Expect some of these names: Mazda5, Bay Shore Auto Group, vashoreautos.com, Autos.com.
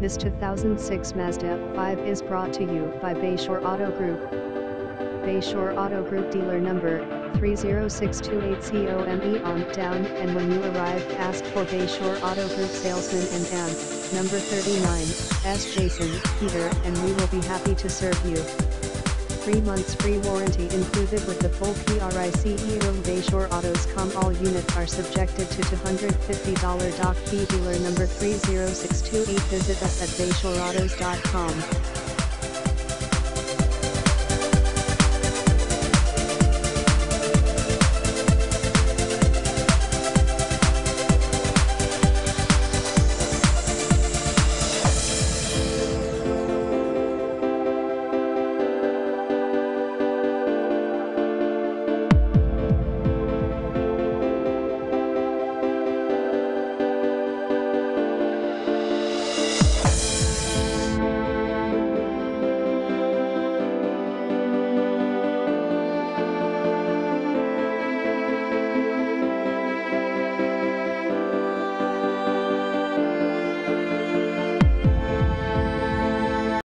This 2006 Mazda 5 is brought to you by Bay Shore Auto Group. Bay Shore Auto Group dealer number 30628COME on down, and when you arrive, ask for Bay Shore Auto Group salesman and M, number 39, ask Jason, Peter, and we will be happy to serve you. 3 months free warranty included with the full PRICE. Bayshore Autos.com. All units are subjected to $250 doc fee. Dealer number 30628. Visit us at vashoreautos.com.